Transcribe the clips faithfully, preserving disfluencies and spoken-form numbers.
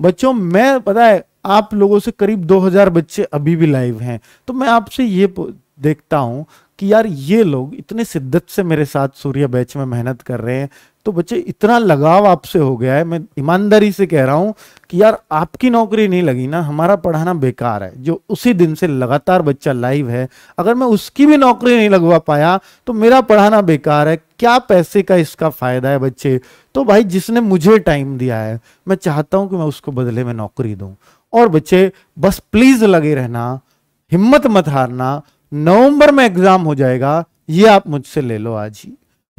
बच्चों मैं पता है आप लोगों से करीब दो हज़ार बच्चे अभी भी लाइव हैं, तो मैं आपसे ये देखता हूं कि यार ये लोग इतने शिद्दत से मेरे साथ सूर्या बैच में मेहनत कर रहे हैं, तो बच्चे इतना लगाव आपसे हो गया है। मैं ईमानदारी से कह रहा हूं कि यार आपकी नौकरी नहीं लगी ना, हमारा पढ़ाना बेकार है। जो उसी दिन से लगातार बच्चा लाइव है, अगर मैं उसकी भी नौकरी नहीं लगवा पाया तो मेरा पढ़ाना बेकार है। क्या पैसे का इसका फायदा है बच्चे? तो भाई जिसने मुझे टाइम दिया है मैं चाहता हूं कि मैं उसको बदले में नौकरी दूं। और बच्चे बस प्लीज लगे रहना, हिम्मत मत हारना। नवंबर में एग्जाम हो जाएगा, ये आप मुझसे ले लो आज ही,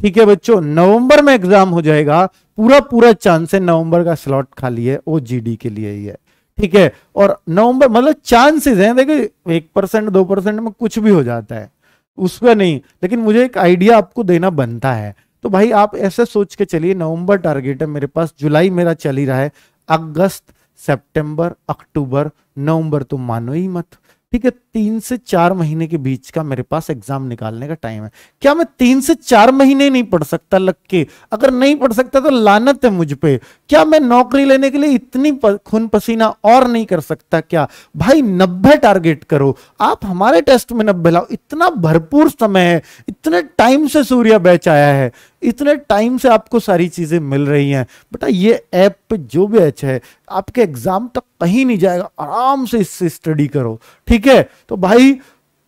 ठीक है बच्चों? नवंबर में एग्जाम हो जाएगा, पूरा पूरा चांस है। नवंबर का स्लॉट खाली है, वो जीडी के लिए ही है, ठीक है? और नवंबर मतलब चांसेस हैं, देखो एक परसेंट दो परसेंट में कुछ भी हो जाता है, उसका नहीं, लेकिन मुझे एक आइडिया आपको देना बनता है। तो भाई आप ऐसे सोच के चलिए, नवंबर टारगेट है मेरे पास, जुलाई मेरा चल ही रहा है, अगस्त, सेप्टेम्बर, अक्टूबर, नवंबर तो मानो ही मत, ठीक है? तीन से चार महीने के बीच का मेरे पास एग्जाम निकालने का टाइम है। क्या मैं तीन से चार महीने नहीं पढ़ सकता लग के? अगर नहीं पढ़ सकता तो लानत है मुझ पे। क्या मैं नौकरी लेने के लिए इतनी खून पसीना और नहीं कर सकता क्या? भाई नब्बे टारगेट करो, आप हमारे टेस्ट में नब्बे लाओ। इतना भरपूर समय है, इतने टाइम से सूर्या बैच आया है, इतने टाइम से आपको सारी चीजें मिल रही हैं। बेटा ये ऐप पे जो बैच है आपके एग्जाम तक कहीं नहीं जाएगा, आराम से इससे स्टडी करो, ठीक है? तो भाई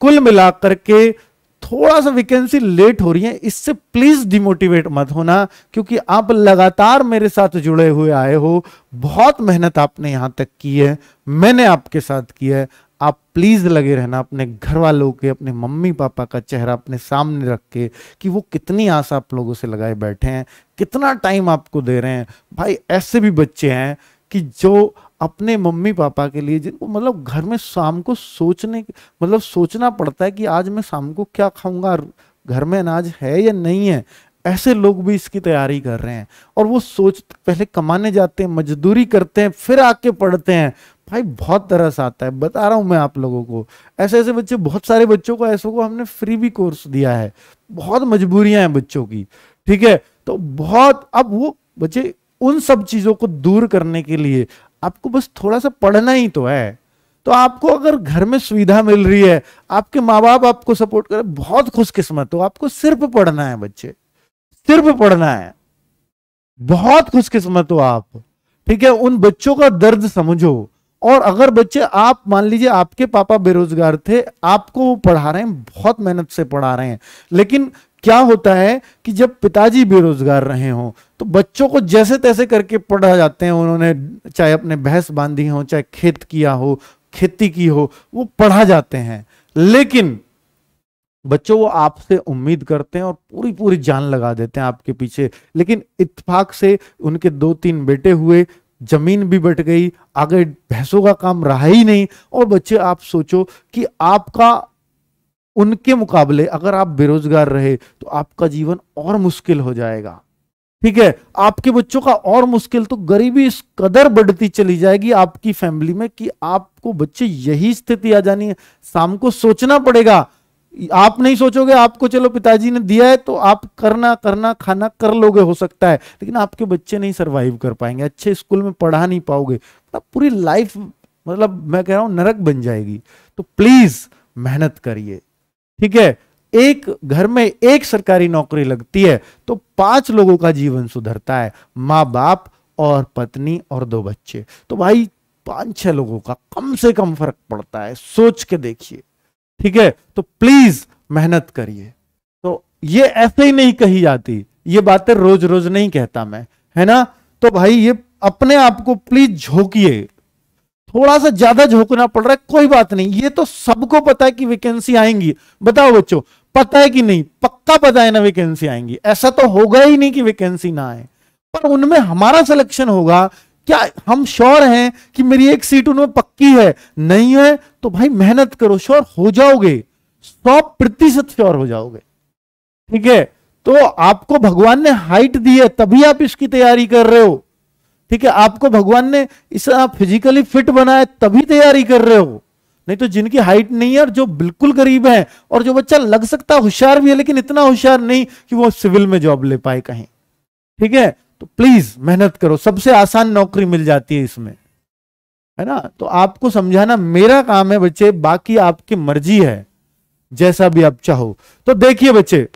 कुल मिलाकर के थोड़ा सा वैकेंसी लेट हो रही है, इससे प्लीज डिमोटिवेट मत होना, क्योंकि आप लगातार मेरे साथ जुड़े हुए आए हो, बहुत मेहनत आपने यहाँ तक की है, मैंने आपके साथ की है। आप प्लीज लगे रहना, अपने घर वालों के, अपने मम्मी पापा का चेहरा अपने सामने रख के, कि वो कितनी आशा आप लोगों से लगाए बैठे हैं, कितना टाइम आपको दे रहे हैं। भाई ऐसे भी बच्चे हैं कि जो अपने मम्मी पापा के लिए, जिनको मतलब घर में शाम को सोचने मतलब सोचना पड़ता है कि आज मैं शाम को क्या खाऊंगा, घर में अनाज है या नहीं है, ऐसे लोग भी इसकी तैयारी कर रहे हैं। और वो सोच पहले कमाने जाते हैं, मजदूरी करते हैं, फिर आके पढ़ते हैं। भाई बहुत तरस आता है, बता रहा हूँ मैं आप लोगों को। ऐसे ऐसे बच्चे, बहुत सारे बच्चों को ऐसे को हमने फ्री भी कोर्स दिया है, बहुत मजबूरियां हैं बच्चों की, ठीक है? तो बहुत, अब वो बच्चे उन सब चीजों को दूर करने के लिए आपको बस थोड़ा सा पढ़ना ही तो है। तो आपको अगर घर में सुविधा मिल रही है, आपके माँ बाप आपको सपोर्ट करें, बहुत खुशकिस्मत हो। आपको सिर्फ पढ़ना है बच्चे, सिर्फ पढ़ना है, बहुत खुशकिस्मत हो आप, ठीक है? उन बच्चों का दर्द समझो। और अगर बच्चे आप मान लीजिए आपके पापा बेरोजगार थे, आपको वो पढ़ा रहे हैं, बहुत मेहनत से पढ़ा रहे हैं, लेकिन क्या होता है कि जब पिताजी बेरोजगार रहे हों तो बच्चों को जैसे तैसे करके पढ़ा जाते हैं। उन्होंने चाहे अपने भैंस बांधी हो, चाहे खेत किया हो, खेती की हो, वो पढ़ा जाते हैं। लेकिन बच्चों वो आपसे उम्मीद करते हैं और पूरी पूरी जान लगा देते हैं आपके पीछे। लेकिन इत्तेफाक से उनके दो तीन बेटे हुए, जमीन भी बट गई, आगे भैंसों का काम रहा ही नहीं। और बच्चे आप सोचो कि आपका उनके मुकाबले अगर आप बेरोजगार रहे तो आपका जीवन और मुश्किल हो जाएगा, ठीक है? आपके बच्चों का और मुश्किल, तो गरीबी इस कदर बढ़ती चली जाएगी आपकी फैमिली में कि आपको बच्चे यही स्थिति आ जानी है। शाम को सोचना पड़ेगा, आप नहीं सोचोगे आपको चलो पिताजी ने दिया है तो आप करना करना खाना कर लोगे हो सकता है, लेकिन आपके बच्चे नहीं सरवाइव कर पाएंगे, अच्छे स्कूल में पढ़ा नहीं पाओगे, तो पूरी लाइफ मतलब मैं कह रहा हूं नरक बन जाएगी। तो प्लीज मेहनत करिए, ठीक है? एक घर में एक सरकारी नौकरी लगती है तो पांच लोगों का जीवन सुधरता है, माँ बाप और पत्नी और दो बच्चे। तो भाई पांच छह लोगों का कम से कम फर्क पड़ता है, सोच के देखिए, ठीक है? तो प्लीज मेहनत करिए। तो ये ऐसे ही नहीं कही जाती, ये बातें रोज रोज नहीं कहता मैं, है ना? तो भाई ये अपने आप को प्लीज झोंकिए, थोड़ा सा ज्यादा झोंकना पड़ रहा है, कोई बात नहीं। ये तो सबको पता है कि वैकेंसी आएंगी। बताओ बच्चों, पता है कि नहीं? पक्का पता है ना वैकेंसी आएंगी, ऐसा तो होगा ही नहीं कि वैकेंसी ना आए। पर उनमें हमारा सिलेक्शन होगा क्या? हम श्योर हैं कि मेरी एक सीट उनमें पक्की है? नहीं है तो भाई मेहनत करो, श्योर हो जाओगे, सौ प्रतिशत श्योर हो जाओगे, ठीक है? तो आपको भगवान ने हाइट दी है तभी आप इसकी तैयारी कर रहे हो, ठीक है? आपको भगवान ने इसे आप फिजिकली फिट बनाया तभी तैयारी कर रहे हो, नहीं तो जिनकी हाइट नहीं है और जो बिल्कुल गरीब है और जो बच्चा लग सकता होशियार भी है लेकिन इतना होशियार नहीं कि वो सिविल में जॉब ले पाए कहीं, ठीक है? तो प्लीज मेहनत करो, सबसे आसान नौकरी मिल जाती है इसमें, है ना। तो आपको समझाना मेरा काम है बच्चे, बाकी आपकी मर्जी है, जैसा भी आप चाहो। तो देखिए बच्चे,